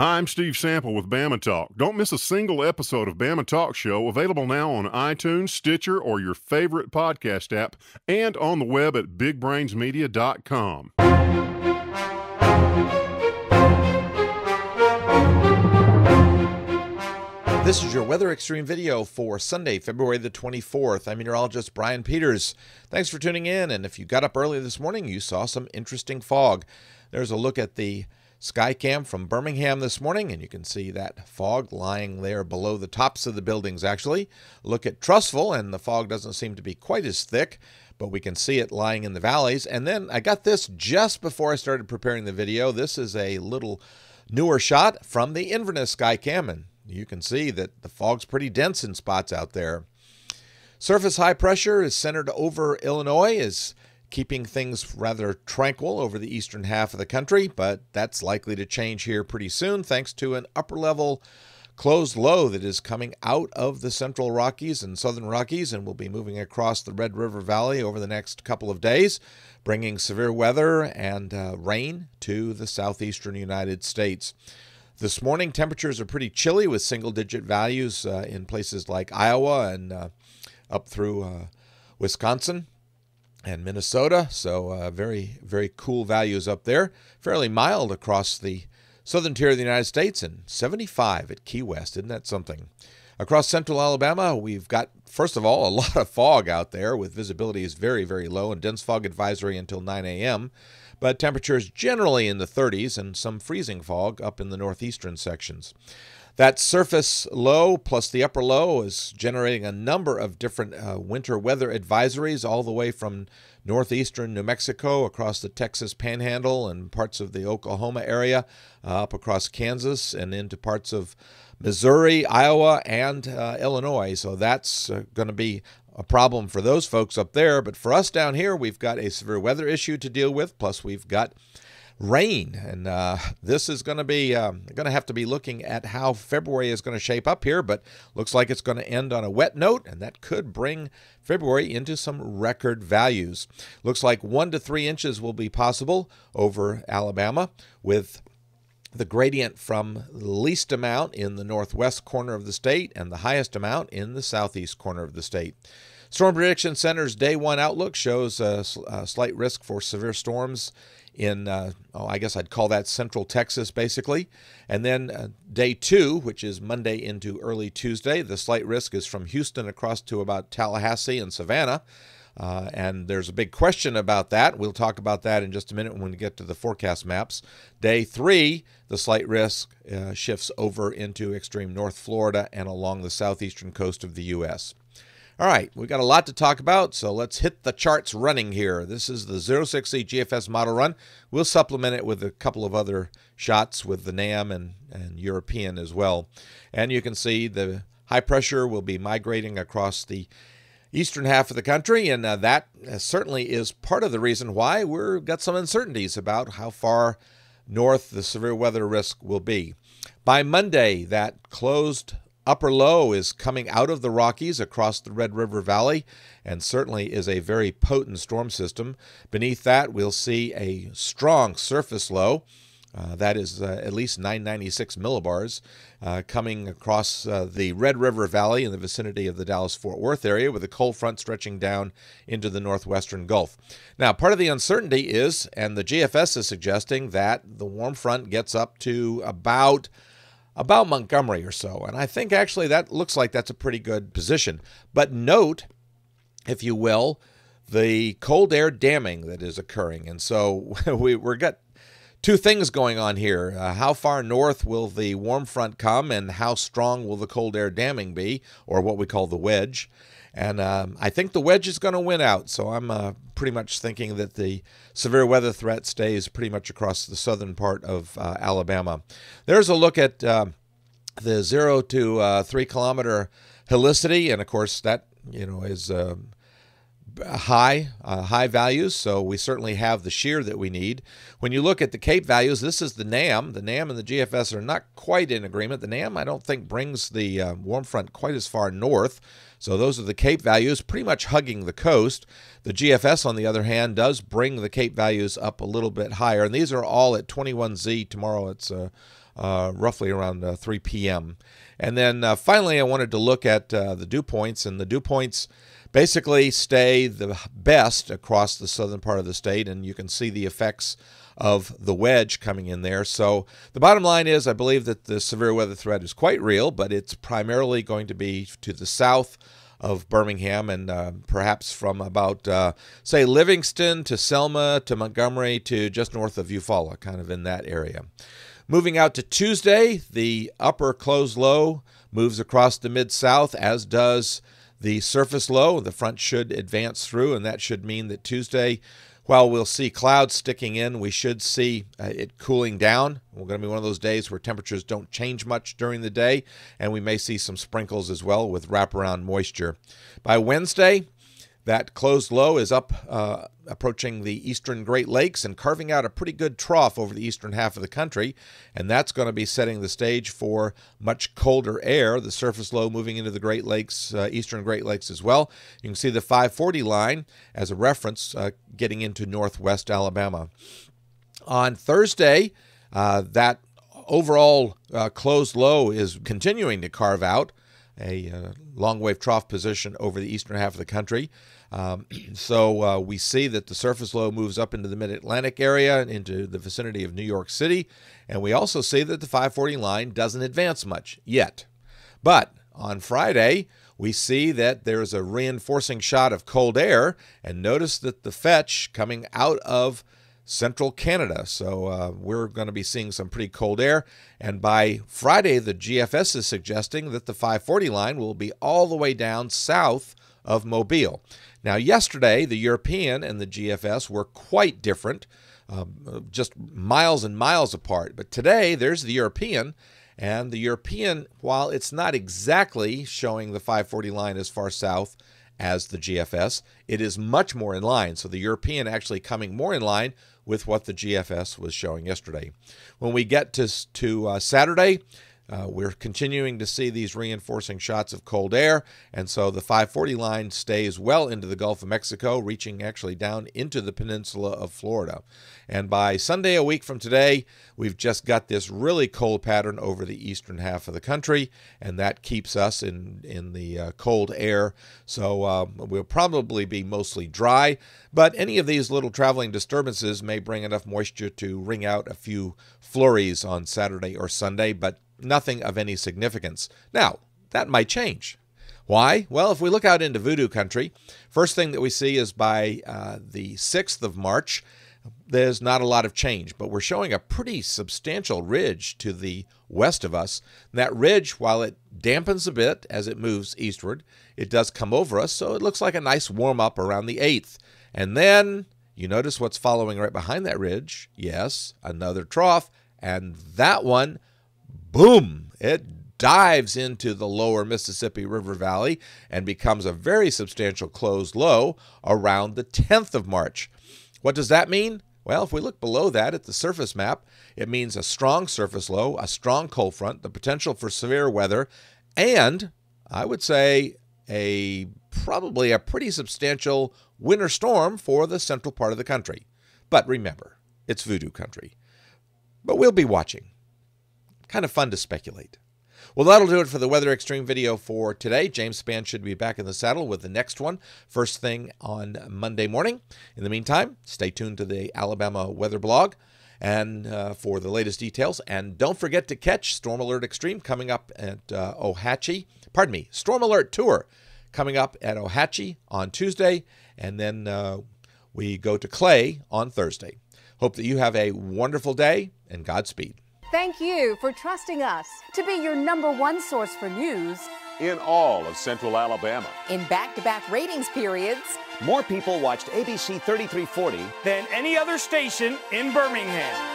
Hi, I'm Steve Sample with Bama Talk. Don't miss a single episode of Bama Talk Show, available now on iTunes, Stitcher, or your favorite podcast app, and on the web at bigbrainsmedia.com. This is your Weather Extreme video for Sunday, February the 24th. I'm meteorologist Brian Peters. Thanks for tuning in, and if you got up early this morning, you saw some interesting fog. There's a look at the Skycam from Birmingham this morning, and you can see that fog lying there below the tops of the buildings, actually. Look at Trussville, and the fog doesn't seem to be quite as thick, but we can see it lying in the valleys. And then I got this just before I started preparing the video. This is a little newer shot from the Inverness Skycam, and you can see that the fog's pretty dense in spots out there. Surface high pressure is centered over Illinois, is keeping things rather tranquil over the eastern half of the country, but that's likely to change here pretty soon thanks to an upper-level closed low that is coming out of the central Rockies and southern Rockies and will be moving across the Red River Valley over the next couple of days, bringing severe weather and rain to the southeastern United States. This morning, temperatures are pretty chilly with single-digit values in places like Iowa and up through Wisconsin and Minnesota, so very, very cool values up there. Fairly mild across the southern tier of the United States and 75 at Key West. Isn't that something? Across central Alabama, we've got, first of all, a lot of fog out there with visibility is very, very low and dense fog advisory until 9 a.m., but temperatures generally in the 30s and some freezing fog up in the northeastern sections. That surface low plus the upper low is generating a number of different winter weather advisories all the way from northeastern New Mexico across the Texas Panhandle and parts of the Oklahoma area, up across Kansas and into parts of Missouri, Iowa, and Illinois. So that's going to be a problem for those folks up there. But for us down here, we've got a severe weather issue to deal with, plus we've got rain, and this is going to be going to have to be looking at how February is going to shape up here, but looks like it's going to end on a wet note, and that could bring February into some record values. Looks like 1 to 3 inches will be possible over Alabama, with the gradient from least amount in the northwest corner of the state and the highest amount in the southeast corner of the state. Storm Prediction Center's Day 1 outlook shows a slight risk for severe storms in, I guess I'd call that central Texas, basically. And then Day 2, which is Monday into early Tuesday, the slight risk is from Houston across to about Tallahassee and Savannah. And there's a big question about that. We'll talk about that in just a minute when we get to the forecast maps. Day 3, the slight risk shifts over into extreme North Florida and along the southeastern coast of the U.S. All right, we've got a lot to talk about, so let's hit the charts running here. This is the 06E GFS model run. We'll supplement it with a couple of other shots with the NAM and European as well. And you can see the high pressure will be migrating across the eastern half of the country, and that certainly is part of the reason why we've got some uncertainties about how far north the severe weather risk will be. By Monday, that closed upper low is coming out of the Rockies across the Red River Valley and certainly is a very potent storm system. Beneath that, we'll see a strong surface low. That is at least 996 millibars coming across the Red River Valley in the vicinity of the Dallas-Fort Worth area with a cold front stretching down into the northwestern Gulf. Now, part of the uncertainty is, and the GFS is suggesting, that the warm front gets up to about Montgomery or so. And I think actually that looks like that's a pretty good position. But note, if you will, the cold air damming that is occurring. And so we've got two things going on here. How far north will the warm front come and how strong will the cold air damming be, or what we call the wedge? And I think the wedge is going to win out, so I'm pretty much thinking that the severe weather threat stays pretty much across the southern part of Alabama. There's a look at the 0 to 3 kilometer helicity, and of course that is high values, so we certainly have the shear that we need. When you look at the Cape values, this is the NAM. The NAM and the GFS are not quite in agreement. The NAM, I don't think, brings the warm front quite as far north, so those are the Cape values pretty much hugging the coast. The GFS, on the other hand, does bring the Cape values up a little bit higher, and these are all at 21Z. Tomorrow it's roughly around 3 p.m. And then finally, I wanted to look at the dew points, and the dew points basically stay the best across the southern part of the state, and you can see the effects of the wedge coming in there. So the bottom line is I believe that the severe weather threat is quite real, but it's primarily going to be to the south of Birmingham and perhaps from about, say, Livingston to Selma to Montgomery to just north of Eufaula, kind of in that area. Moving out to Tuesday, the upper close low moves across the mid-south, as does the surface low. The front should advance through, and that should mean that Tuesday, while we'll see clouds sticking in, we should see it cooling down. We're going to be one of those days where temperatures don't change much during the day, and we may see some sprinkles as well with wraparound moisture. By Wednesday, that closed low is up approaching the eastern Great Lakes and carving out a pretty good trough over the eastern half of the country, and that's going to be setting the stage for much colder air, the surface low moving into the Great Lakes, eastern Great Lakes as well. You can see the 540 line as a reference getting into northwest Alabama. On Thursday, that overall closed low is continuing to carve out a long wave trough position over the eastern half of the country. So we see that the surface low moves up into the mid-Atlantic area and into the vicinity of New York City. And we also see that the 540 line doesn't advance much yet. But on Friday, we see that there's a reinforcing shot of cold air. And notice that the fetch coming out of central Canada. So we're going to be seeing some pretty cold air. And by Friday, the GFS is suggesting that the 540 line will be all the way down south of Mobile. Now, yesterday, the European and the GFS were quite different, just miles and miles apart. But today, there's the European. And the European, while it's not exactly showing the 540 line as far south as the GFS, it is much more in line. So the European actually coming more in line with what the GFS was showing yesterday. When we get to Saturday, we're continuing to see these reinforcing shots of cold air. And so the 540 line stays well into the Gulf of Mexico, reaching actually down into the peninsula of Florida. And by Sunday, a week from today, we've just got this really cold pattern over the eastern half of the country. And that keeps us in the cold air. So we'll probably be mostly dry. But any of these little traveling disturbances may bring enough moisture to wring out a few flurries on Saturday or Sunday. But nothing of any significance. Now, that might change. Why? Well, if we look out into voodoo country, first thing that we see is by the 6th of March, there's not a lot of change, but we're showing a pretty substantial ridge to the west of us. And that ridge, while it dampens a bit as it moves eastward, it does come over us, so it looks like a nice warm-up around the 8th. And then you notice what's following right behind that ridge. Yes, another trough, and that one, boom, it dives into the lower Mississippi River Valley and becomes a very substantial closed low around the 10th of March. What does that mean? Well, if we look below that at the surface map, it means a strong surface low, a strong cold front, the potential for severe weather, and I would say probably a pretty substantial winter storm for the central part of the country. But remember, it's voodoo country. But we'll be watching. Kind of fun to speculate. Well, that'll do it for the Weather Extreme video for today. James Spann should be back in the saddle with the next one, first thing on Monday morning. In the meantime, stay tuned to the Alabama Weather Blog and for the latest details. And don't forget to catch Storm Alert Extreme coming up at Ohatchee. Pardon me, Storm Alert Tour coming up at Ohatchee on Tuesday. And then we go to Clay on Thursday. Hope that you have a wonderful day and Godspeed. Thank you for trusting us to be your #1 source for news in all of Central Alabama. In back-to-back ratings periods, more people watched ABC 3340 than any other station in Birmingham.